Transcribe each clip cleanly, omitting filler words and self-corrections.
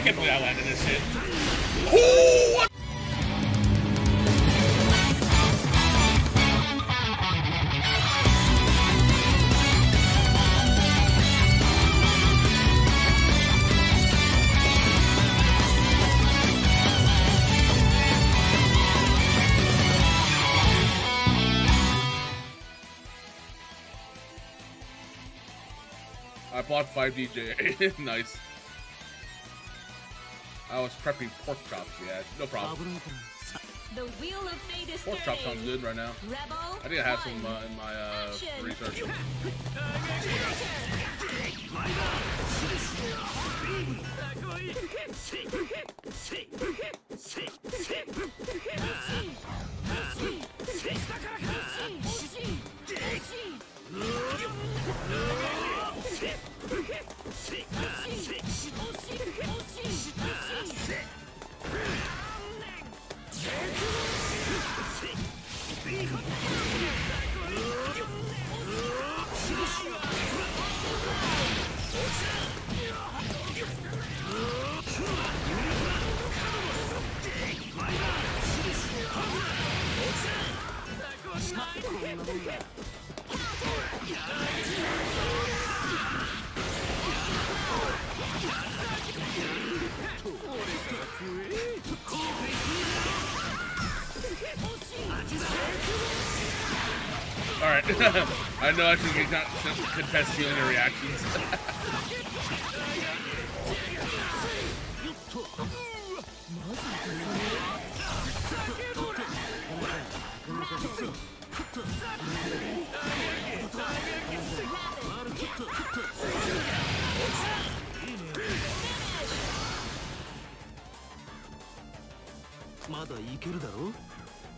I can't believe I landed this shit. Ooh, what? I bought 5DJ. Nice. I was prepping pork chops, yeah, no problem. The wheel of fate is pork chop sounds good right now. Rebel I think I have some in my research. Alright, I know I should not contest stealing your reactions.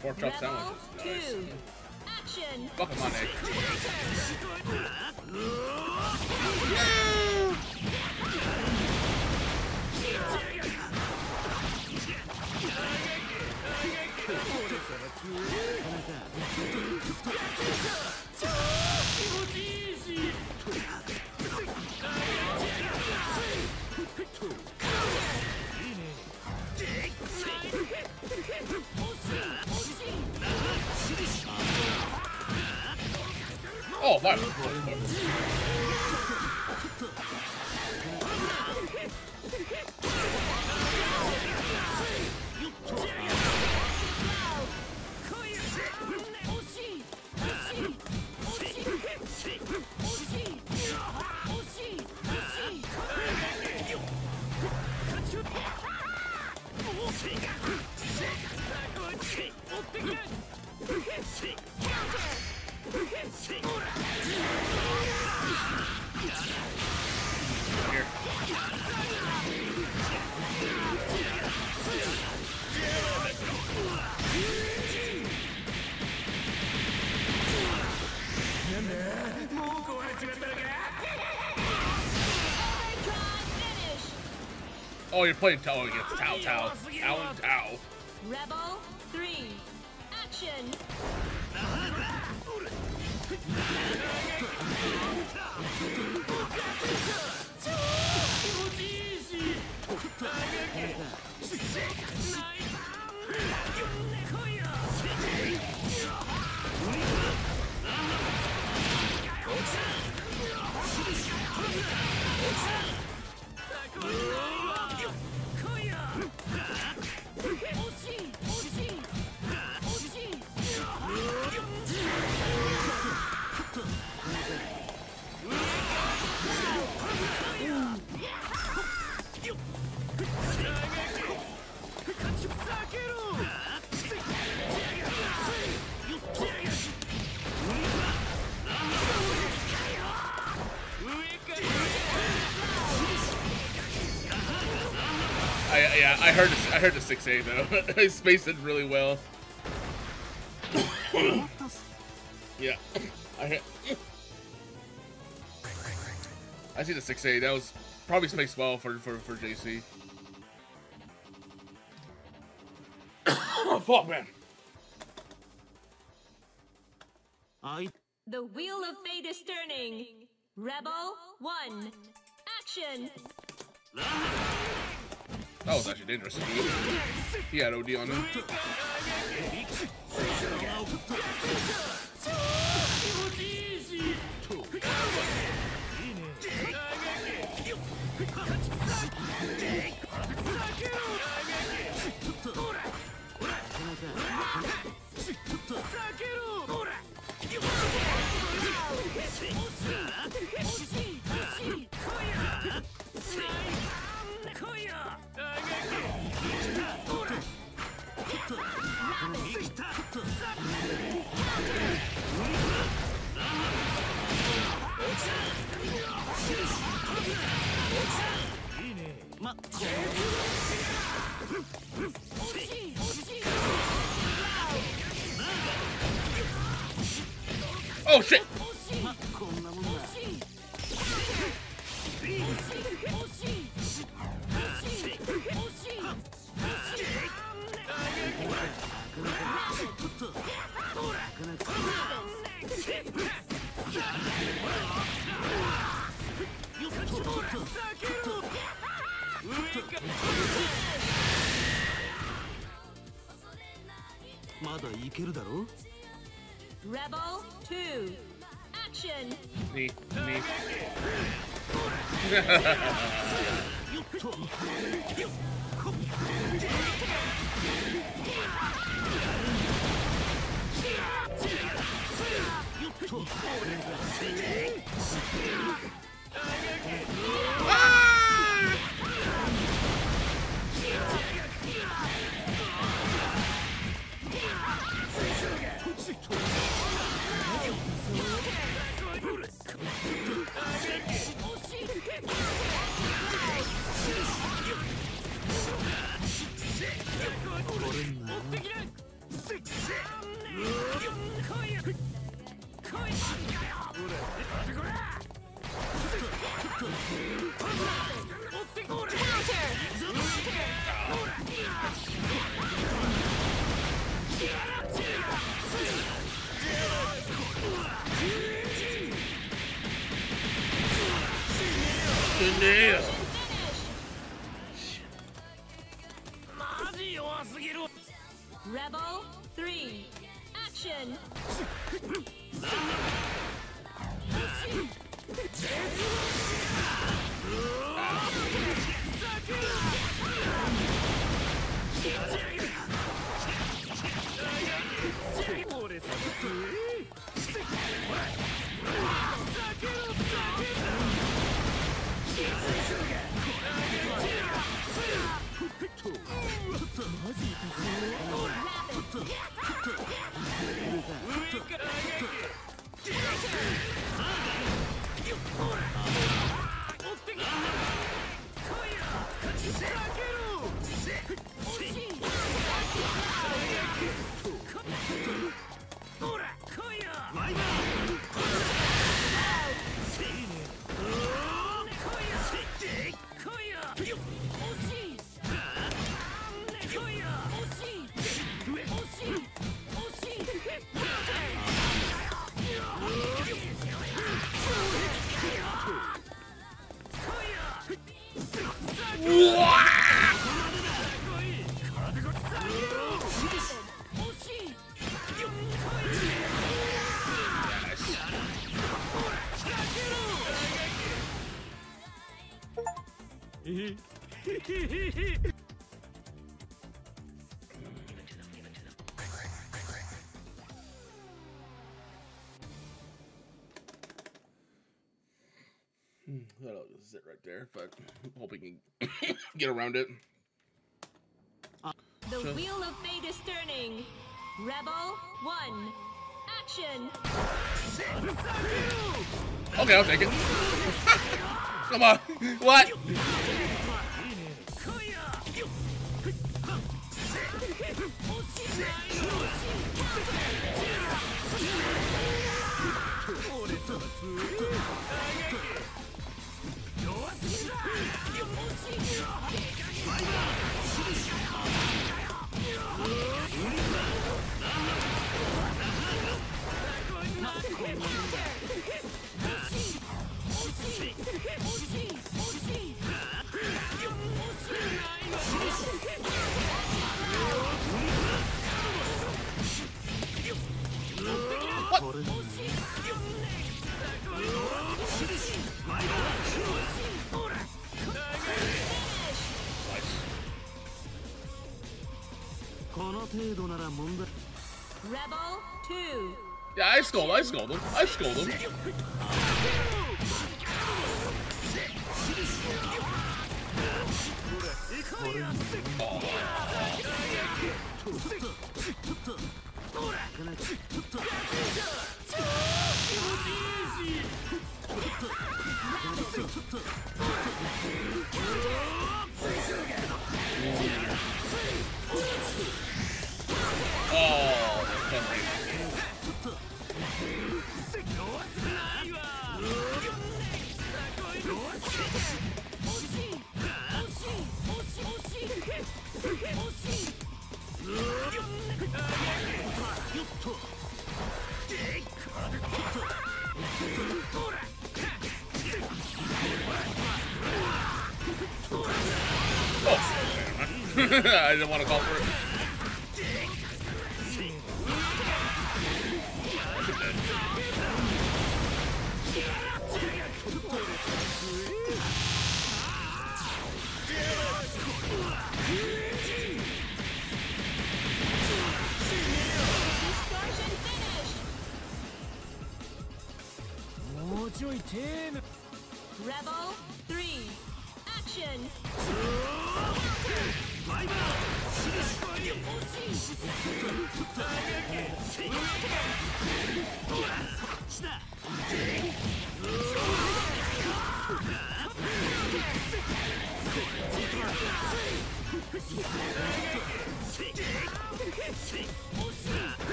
Pork chop sandwiches, nice. Fuck him on egg. Oh, that was cool. Oh, you're playing Tao against Tao. Alan Tao. Rebel 3. Action. I heard the 6A though. I spaced it really well. Yeah. I see the 6A. That was probably spaced well for JC. Oh fuck, man. The wheel of fate is turning. Rebel 1. Action. That was actually dangerous. He had OD on him. Oh shit! Rebel 2 action. Rebel 3 action. That'll just sit right there, but hope we can get around it. The wheel of fate is turning. Rebel 1 action. Okay, I'll take it. Come on. What? Yeah, I scolded him. I didn't want to call for it. Rebel 3, action!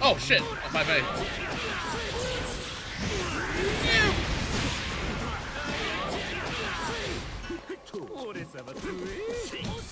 Oh shit, if I may. Shinizo.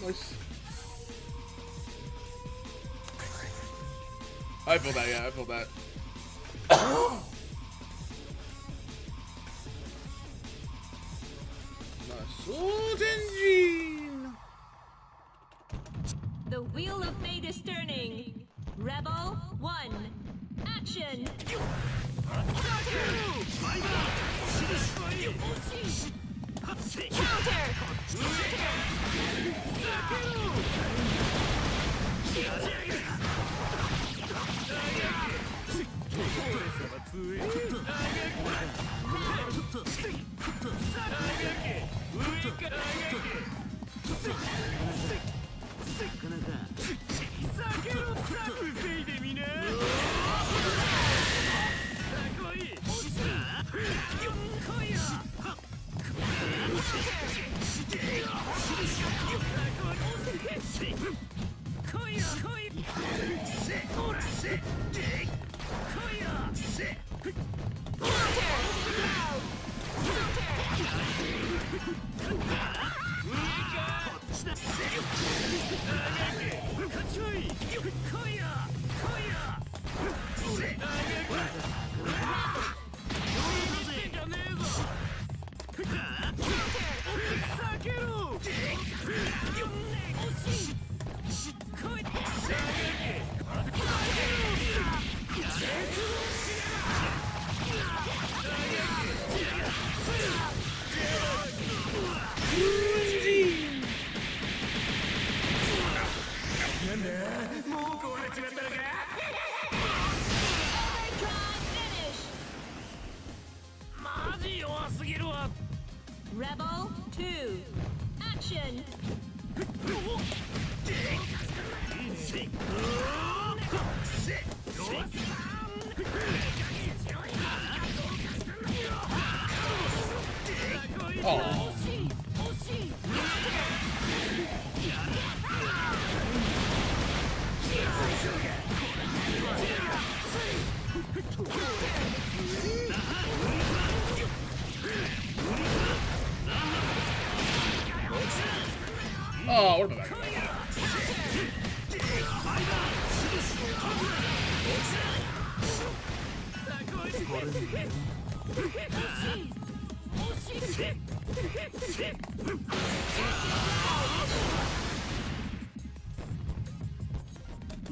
Nice. I feel that, yeah, I feel that. The wheel of fate is turning. Rebel 1, action. Rebel 2, action! Oh.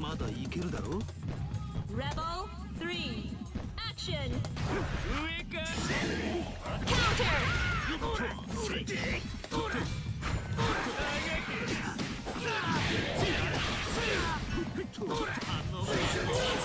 まだいけるだろう。レベル3アクション。上からカウンター。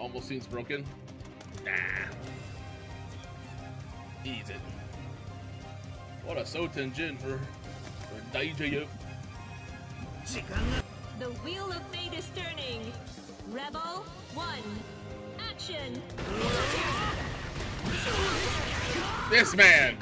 Almost seems broken. Nah. Ease it. What a Soten Jin for Daijayuk. The wheel of fate is turning. Rebel 1. Action. This man.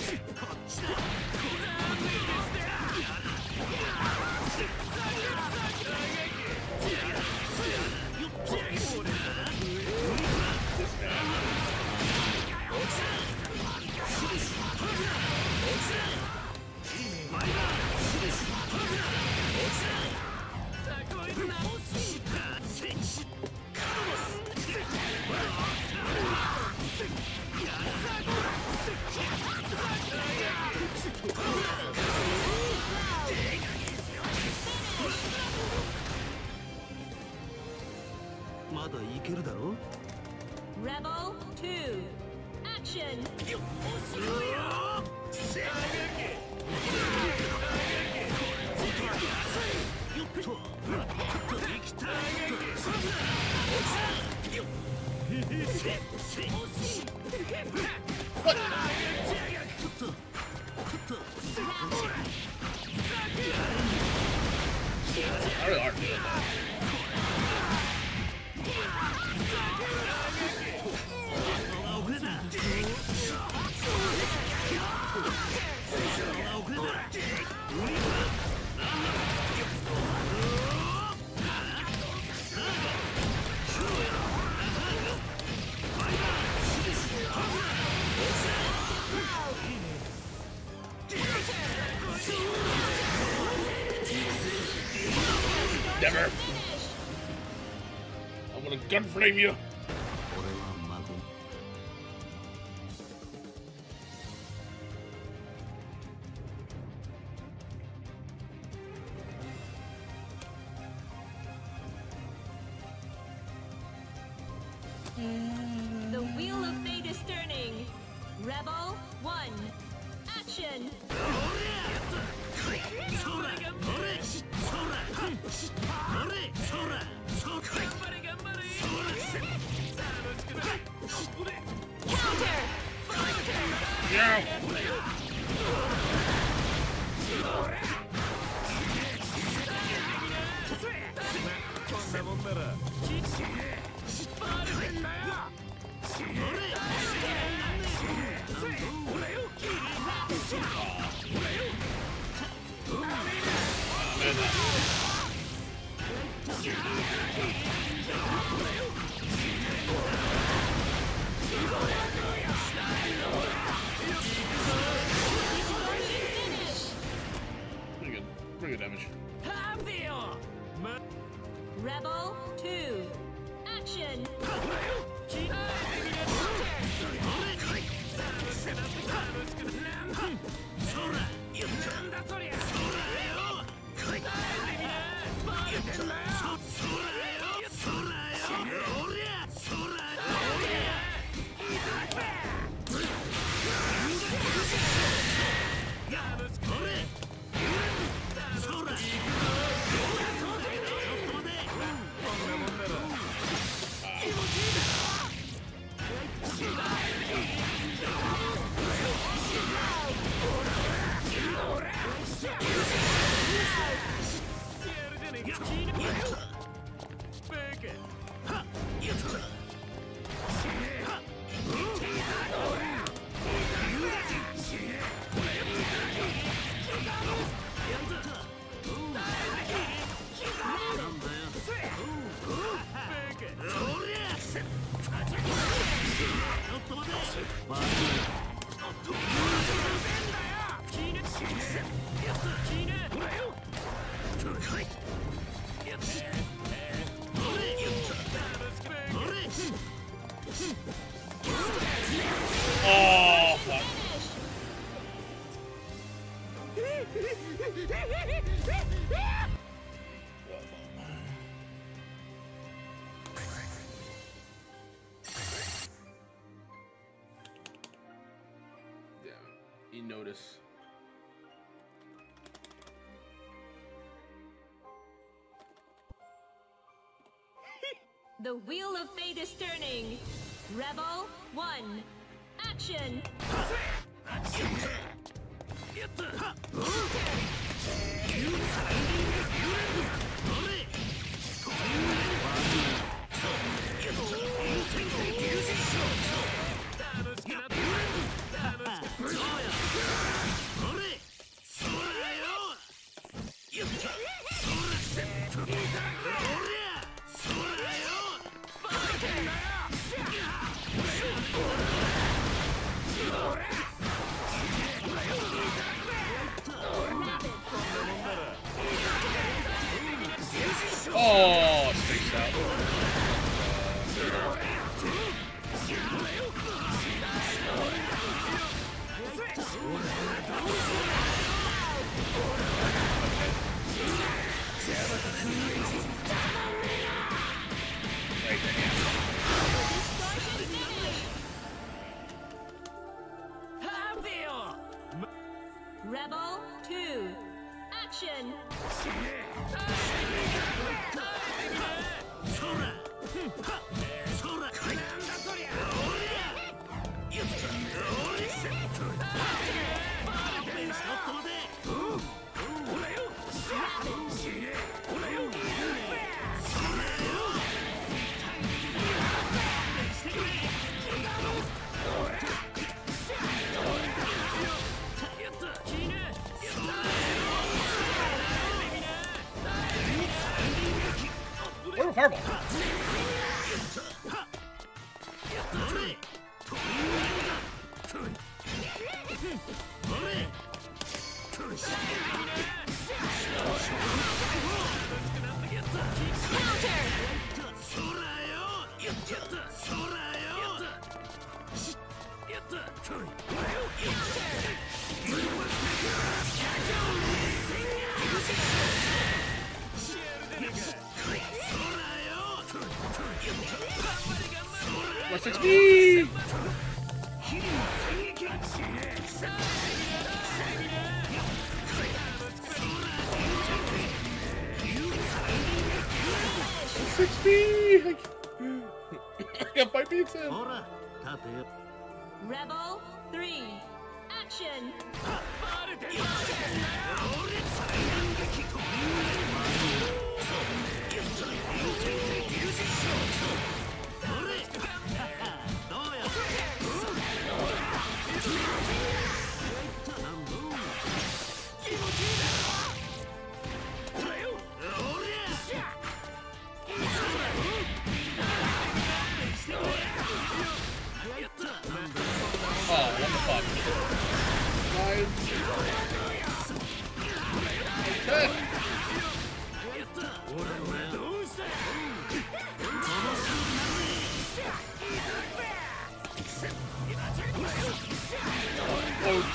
Rebel 2 action. I'm gonna gunflame you. The wheel of fate is turning. Rebel 1, action. Pretty good damage. Rebel 2 action. You're Oh, fuck. Yeah, you notice. The wheel of fate is turning. Rebel 1. Action! Oh, sticks out. Rebel 2, action! Fireball. What's it be? I got my pizza. Rebel 3, action. Oh, did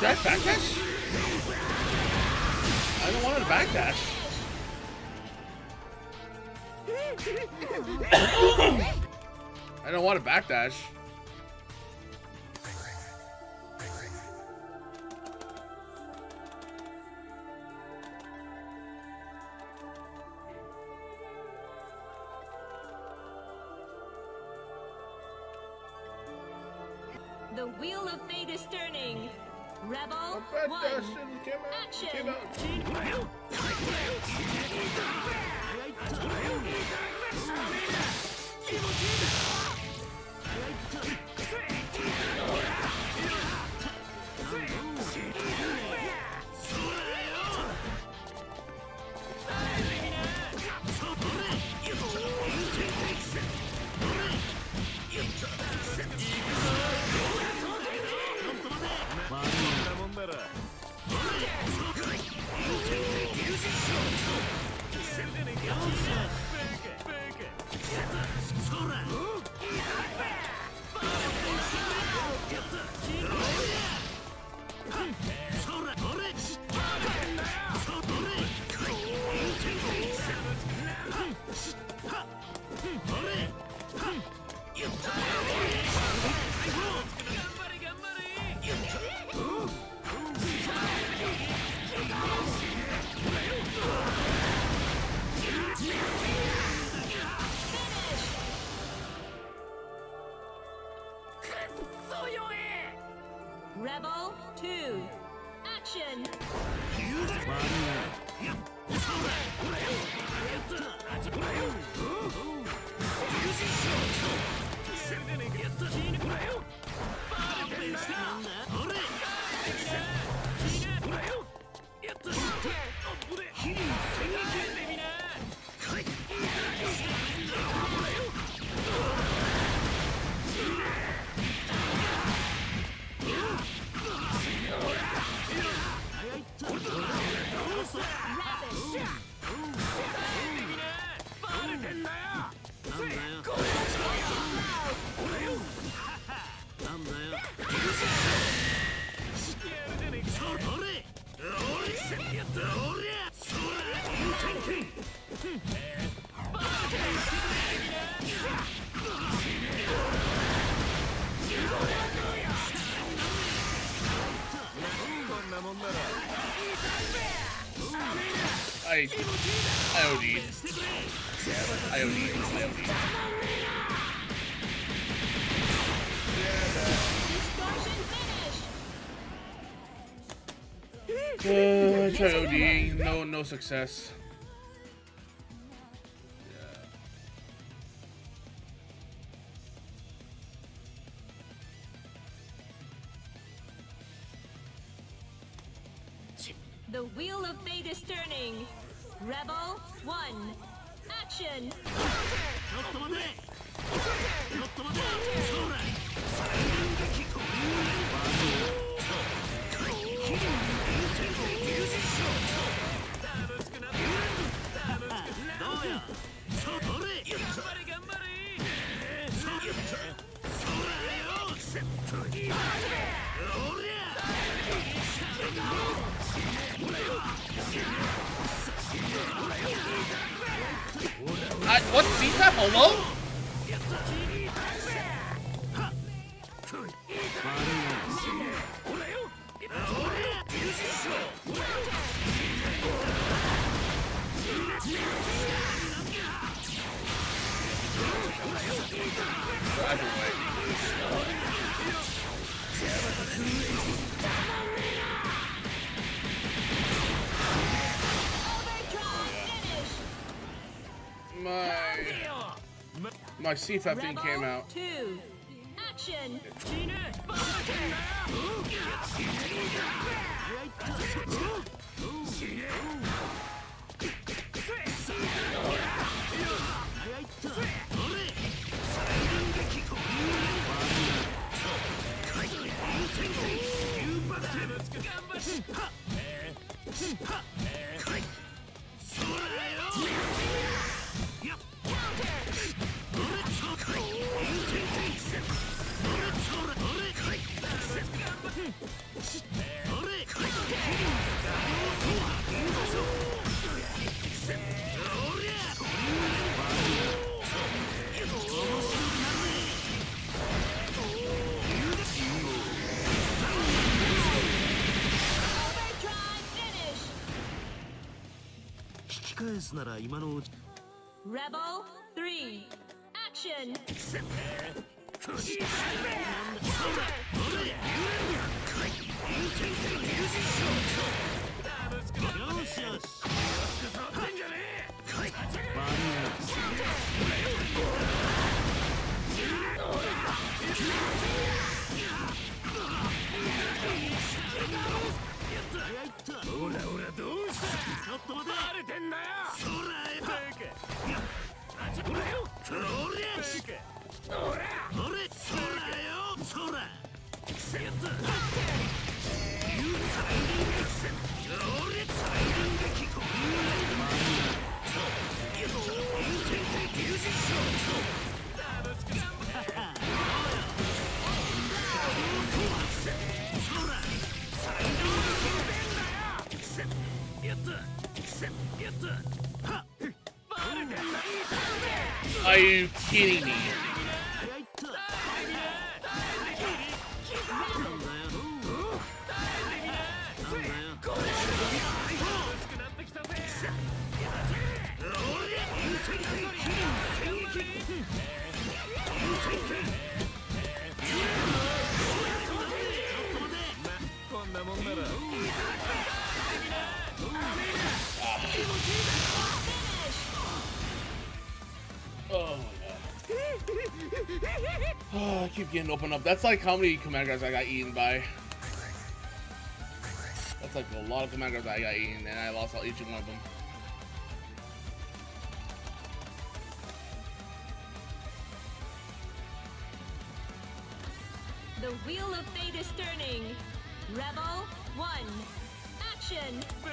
I backdash? I don't want to backdash. I don't want to backdash. The wheel of fate is turning. Rebel 1. Action. Rebel 2, action! Try ODing, no success. The wheel of fate is turning. Rebel 1, action. What? C-Tap alone? My C-Tap thing came out. Two. Action. Rebel 3, action! Are you kidding me? Oh my god. Oh, I keep getting opened up. That's like how many command guards I got eaten by. That's like a lot of command guards I got eaten, and I lost all each one of them. The wheel of fate is turning. Rebel 1, action. Oh,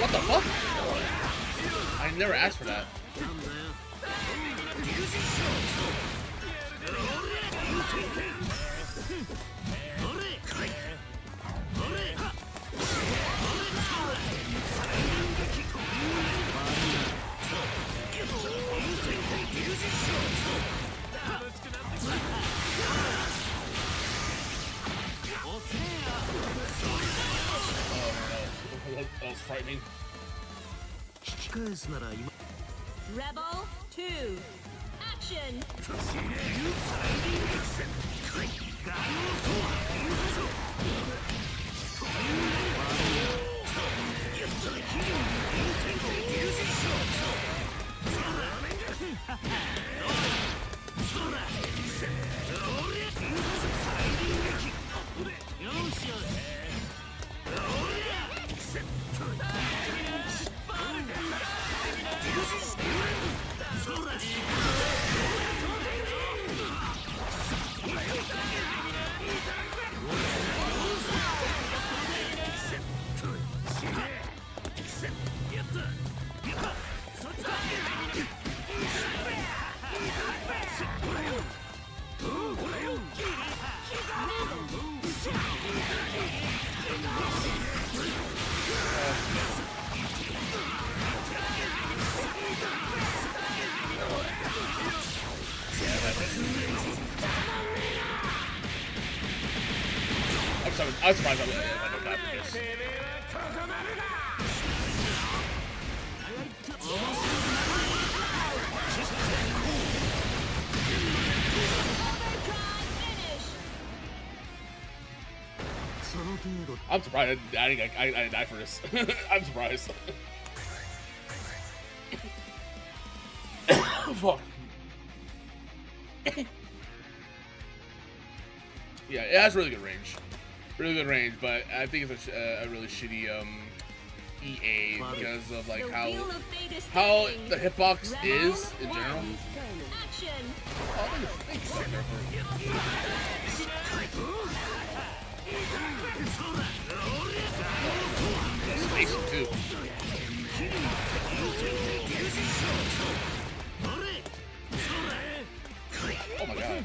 what the fuck? I never asked for that. That was frightening. Rebel 2, action! I was surprised I wasn't able to die for this. I'm surprised I didn't die for this. I'm surprised. Fuck. Yeah, it has really good range. Really good range, but I think it's a really shitty EA because of like how the hitbox is in general. Oh my god.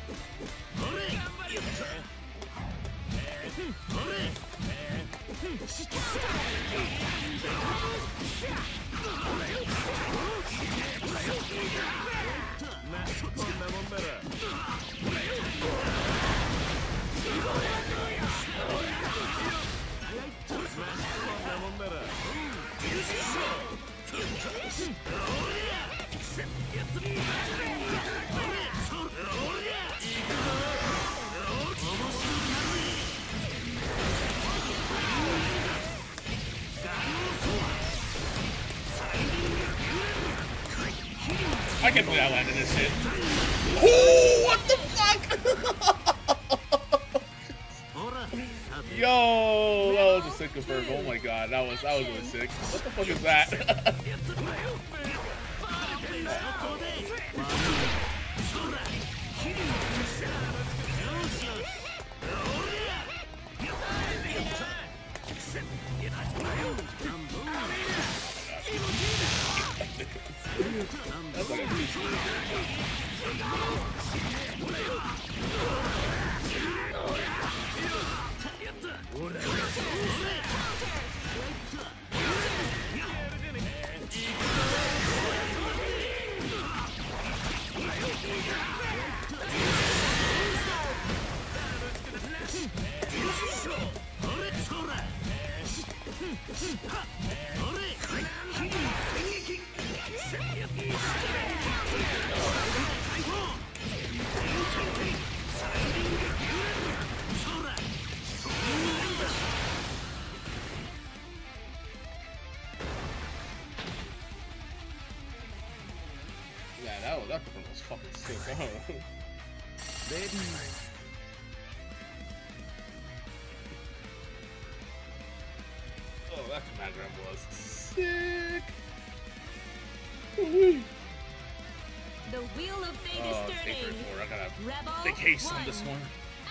I can't believe I landed this shit. Ooh, what the fuck? Yo, that was a sick burp. Oh my god, that was really sick. What the fuck is that? Oh, that one was fucking sick. Baby. Oh, that command grab was sick! The wheel of fate is turning. I gotta vacate on this one.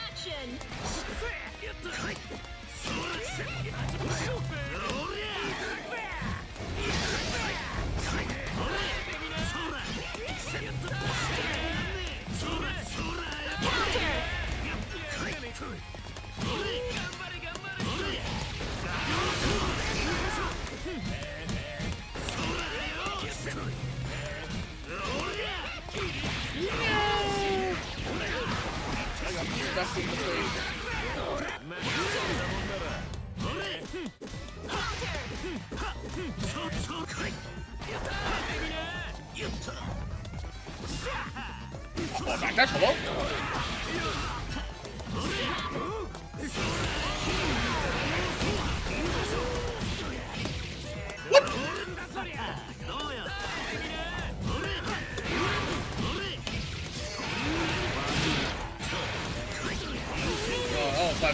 Action! That's in the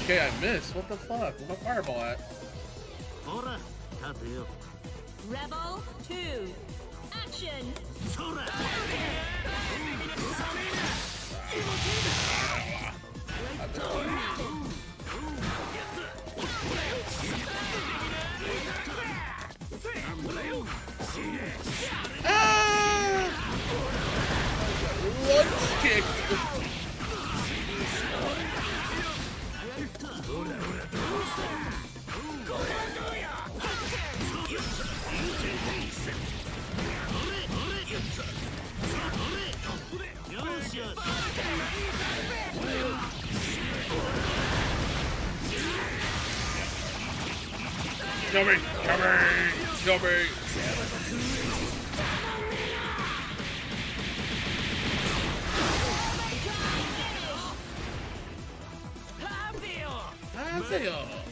Okay, I missed. What the fuck? Where's my fireball at? Rebel 2, action! What kick? Jump me! Hazeo!